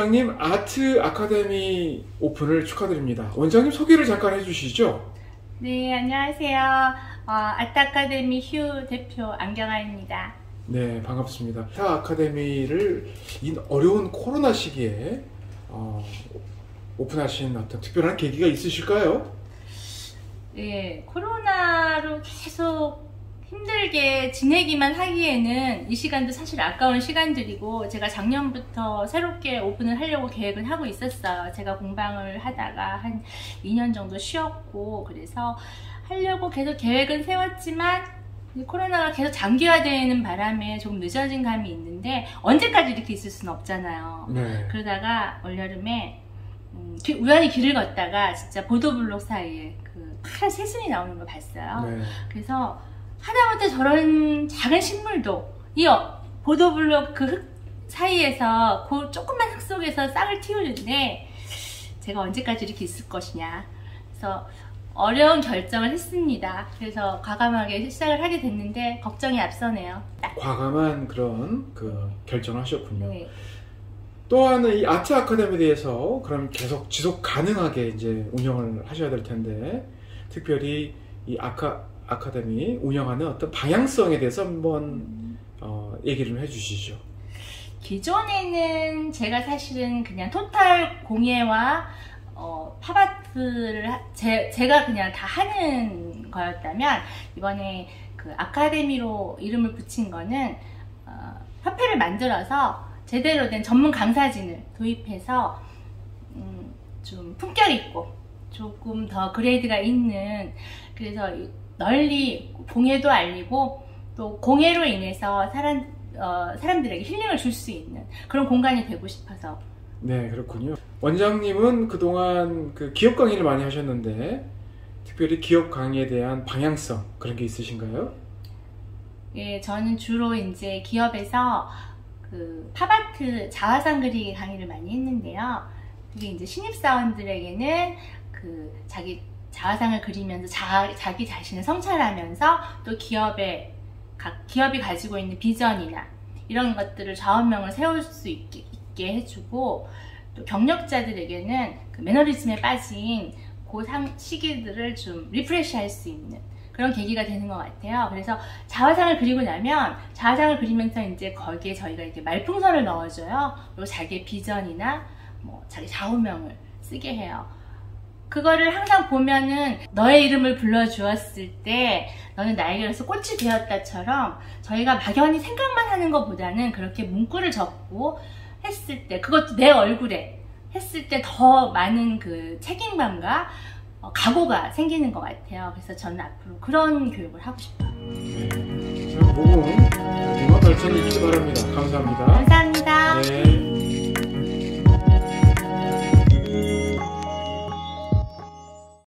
원장님, 아트 아카데미 오픈을 축하드립니다. 원장님 소개를 잠깐 해주시죠. 네, 안녕하세요. 아트 아카데미 휴 대표 안경아입니다. 네, 반갑습니다. 아트 아카데미를 이 어려운 코로나 시기에 오픈하신 어떤 특별한 계기가 있으실까요? 네, 코로나로 계속 힘들게 지내기만 하기에는 이 시간도 사실 아까운 시간들이고, 제가 작년부터 새롭게 오픈을 하려고 계획을 하고 있었어요. 제가 공방을 하다가 한 2년 정도 쉬었고, 그래서 하려고 계속 계획은 세웠지만 코로나가 계속 장기화되는 바람에 좀 늦어진 감이 있는데, 언제까지 이렇게 있을 수는 없잖아요. 네. 그러다가 올여름에 우연히 길을 걷다가 진짜 보도블록 사이에 그 큰 새순이 나오는 걸 봤어요. 네. 그래서 하다못해 저런 작은 식물도 이 보도블록 그 흙 사이에서 그 조그만 흙 속에서 싹을 틔우는데 제가 언제까지 이렇게 있을 것이냐, 그래서 어려운 결정을 했습니다. 그래서 과감하게 시작을 하게 됐는데 걱정이 앞서네요. 과감한 그런 그 결정을 하셨군요. 네. 또한 이 아트 아카데미에 대해서 그럼 계속 지속 가능하게 이제 운영을 하셔야 될 텐데, 특별히 이 아카데미 운영하는 어떤 방향성에 대해서 한번 얘기를 좀 해주시죠. 기존에는 제가 사실은 그냥 토탈 공예와 팝아트를 제가 그냥 다 하는 거였다면, 이번에 그 아카데미로 이름을 붙인 거는 협회를 만들어서 제대로 된 전문 강사진을 도입해서 좀 품격 있고 조금 더 그레이드가 있는, 그래서 널리 공예도 알리고 또 공예로 인해서 사람들에게 힐링을 줄 수 있는 그런 공간이 되고 싶어서. 네, 그렇군요. 원장님은 그동안 그 기업 강의를 많이 하셨는데 특별히 기업 강의에 대한 방향성 그런 게 있으신가요? 예, 저는 주로 이제 기업에서 그 팝아트 자화상 그리기 강의를 많이 했는데요. 그게 이제 신입사원들에게는 그 자기 자화상을 그리면서 자기 자신을 성찰하면서 또 기업이 가지고 있는 비전이나 이런 것들을 좌우명을 세울 수 있게 해주고, 또 경력자들에게는 그 매너리즘에 빠진 그 시기들을 좀 리프레시할 수 있는 그런 계기가 되는 것 같아요. 그래서 자화상을 그리고 나면 자화상을 그리면서 이제 거기에 저희가 이렇게 말풍선을 넣어줘요. 그리고 자기의 비전이나 뭐 자기 좌우명을 쓰게 해요. 그거를 항상 보면은 너의 이름을 불러주었을 때 너는 나에게로서 꽃이 되었다처럼, 저희가 막연히 생각만 하는 것보다는 그렇게 문구를 적고 했을 때, 그것도 내 얼굴에 했을 때 더 많은 그 책임감과 각오가 생기는 것 같아요. 그래서 저는 앞으로 그런 교육을 하고 싶어요. 네, 모공 문화 발전이 있길 바랍니다. 감사합니다.